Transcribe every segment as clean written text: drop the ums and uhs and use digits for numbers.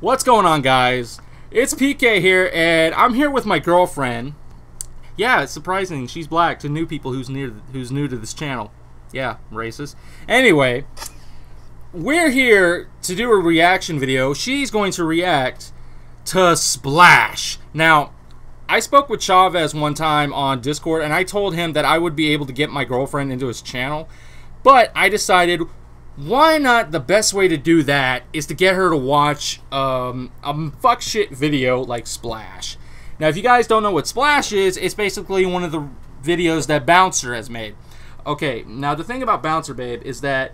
What's going on, guys? It's PK here, and I'm here with my girlfriend. Yeah, it's surprising she's black to new people who's new to this channel. Yeah, racist. Anyway, we're here to do a reaction video. She's going to react to Splash. Now, I spoke with Chavez one time on Discord, and I told him that I would be able to get my girlfriend into his channel, but I decided, why not? The best way to do that is to get her to watch a fuck shit video like Splash. Now, if you guys don't know what Splash is, it's basically one of the videos that Bownsir has made. Okay, now the thing about Bownsir, babe, is that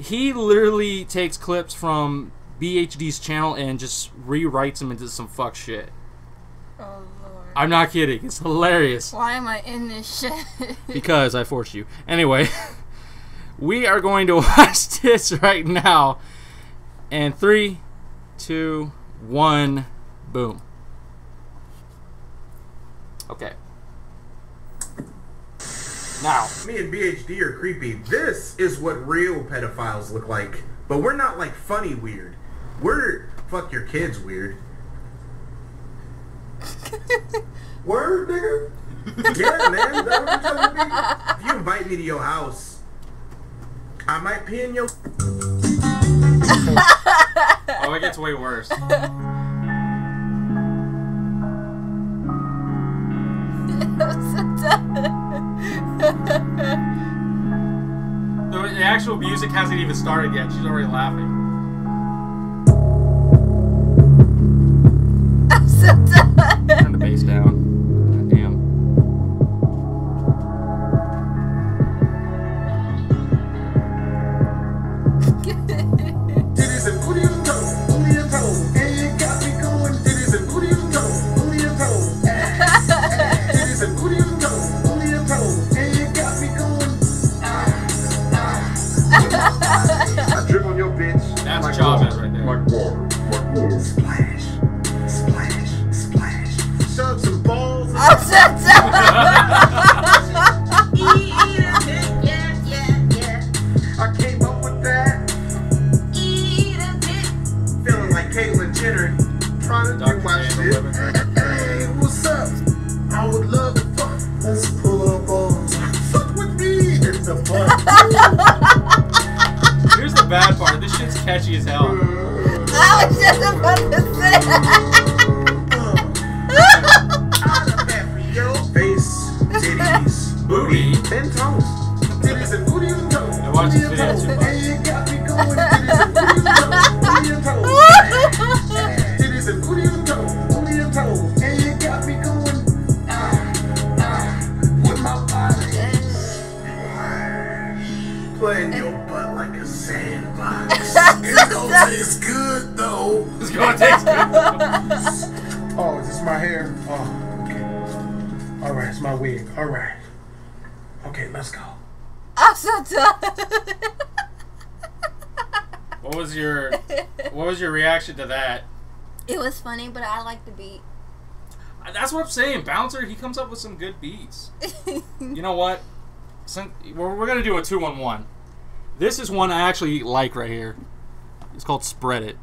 he literally takes clips from BHD's channel and just rewrites them into some fuck shit. Oh, Lord. I'm not kidding. It's hilarious. Why am I in this shit? Because I forced you. Anyway. We are going to watch this right now. And 3, 2, 1, boom. Okay. Now, me and BHD are creepy. This is what real pedophiles look like. But we're not like funny weird. We're fuck your kids weird. Word, nigga? Yeah, man. That if you invite me to your house, I might pee in your... Oh, it gets way worse. The actual music hasn't even started yet. She's already laughing. I'm so done. Turn the bass down. Bad part. This shit's catchy as hell. I was just about to say that. Face, titties, booty, and toes. Titties and booty and toes. I watch this video too much. Titties and booty and toes. Booty and toes. And you got me going. With my body. Playing your butt like a sand. It's gonna taste good though. It's gonna taste good though. Oh, is this my hair? Oh, okay. Alright, it's my wig. Alright. Okay, let's go. I'm so done. What was your reaction to that? It was funny, but I like the beat. That's what I'm saying. Bownsir, he comes up with some good beats. You know what? We're gonna do a 2-1-1. This is one I actually like right here. It's called Spread It.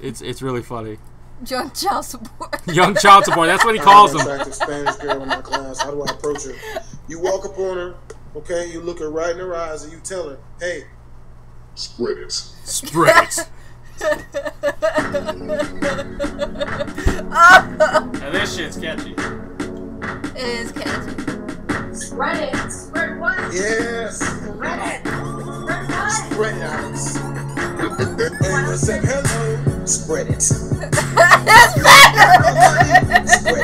It's really funny. Young child support. Young child support. That's what he calls them. I have an attractive Spanish girl in my class. How do I approach her? You walk upon her, okay? You look her right in her eyes and you tell her, hey, spread it. Spread it. Now this shit's catchy. It is catchy. Spread it. Spread what? Yes. Spread it. Spread it. Hello. Spread it. Spread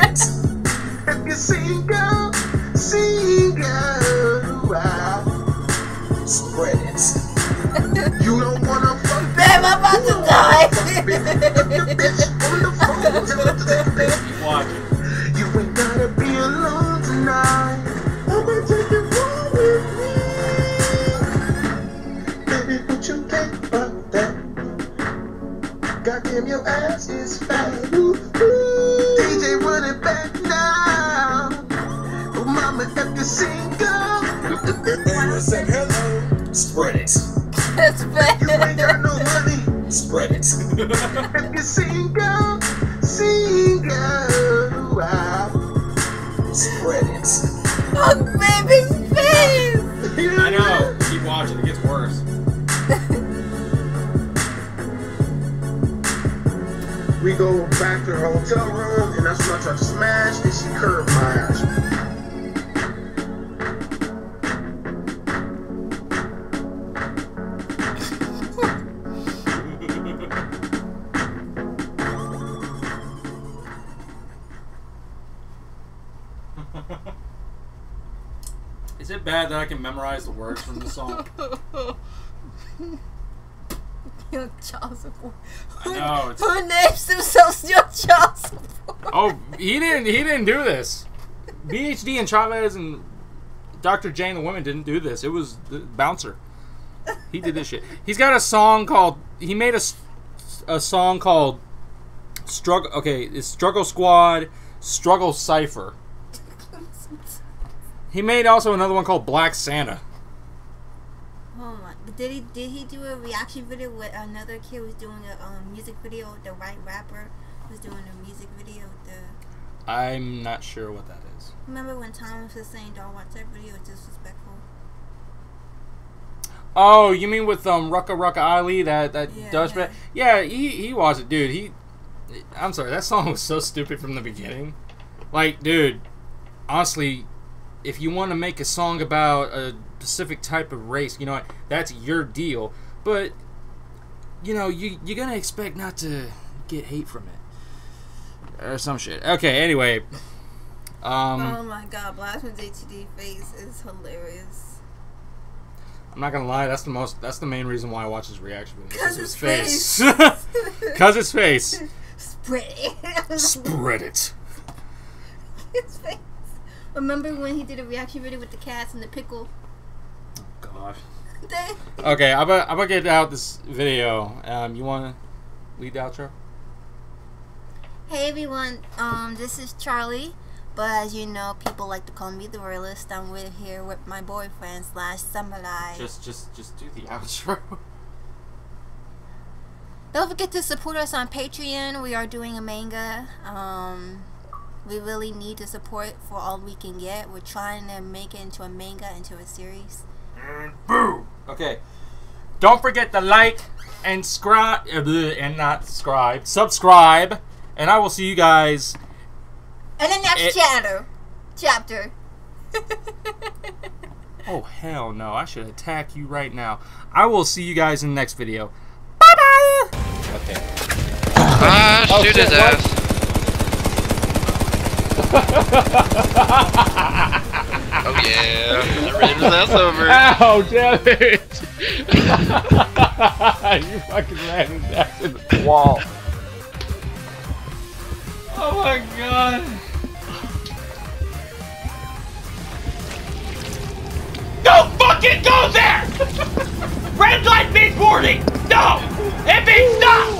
it. If you're single, spread it. You don't wanna fuck. Babe, I'm about to die. You ain't gotta be alone tonight. I'm gonna take you home with me. Goddamn, your ass is fat. Ooh, ooh. DJ, run it back now. Oh, mama, if you single, and said hello, spread it. You ain't got no money, spread it. If you single, single, spread it. On baby's face! I know. Keep watching. It gets worse. We go back to her hotel room, and that's when I tried to smash, and she curved my ass. Is it bad that I can memorize the words from the song? Your child support. I know. Who names themselves your child support? Oh, he didn't do this. BHD and Chavez and Dr. J and the women didn't do this. It was the Bouncer. He did this shit. He's got a song called. He made a song called Struggle. Okay, it's Struggle Squad, Struggle Cipher. He made also another one called Black Santa. Oh my! But did he do a reaction video with another kid who was doing a music video? The white rapper was doing a music video. I'm not sure what that is. Remember when Thomas was saying, "Don't watch that video; it's disrespectful." Oh, you mean with Rucka Rucka Ali? That Dutch man? Yeah, he watched it, dude. I'm sorry, that song was so stupid from the beginning. Like, dude, honestly. If you want to make a song about a specific type of race, you know, that's your deal. But, you know, you're going to expect not to get hate from it. Or some shit. Okay, anyway. Oh, my God. Blastphamous HD face is hilarious. I'm not going to lie. That's the main reason why I watch his reaction. Because his face. Because his face. Spread it. Spread it. His face. Remember when he did a reaction video with the cats and the pickle? Oh, God. Okay, I'm about to get out this video. You want to lead the outro? Hey, everyone. This is Charlie. But as you know, people like to call me the royalist. I'm with here with my boyfriend / samurai. Just do the outro. Don't forget to support us on Patreon. We are doing a manga. We really need the support for all we can get. We're trying to make it into a manga, into a series. And boom! Okay. Don't forget to like and subscribe. And I will see you guys in the next chapter. Oh, hell no. I should attack you right now. I will see you guys in the next video. Bye-bye! Okay. Shoot his ass. Oh yeah, the ribs, that's over. Ow, damn it! You fucking landed that in the wall. Oh my God. Don't fucking go there! Red light means warning! No! It means stop!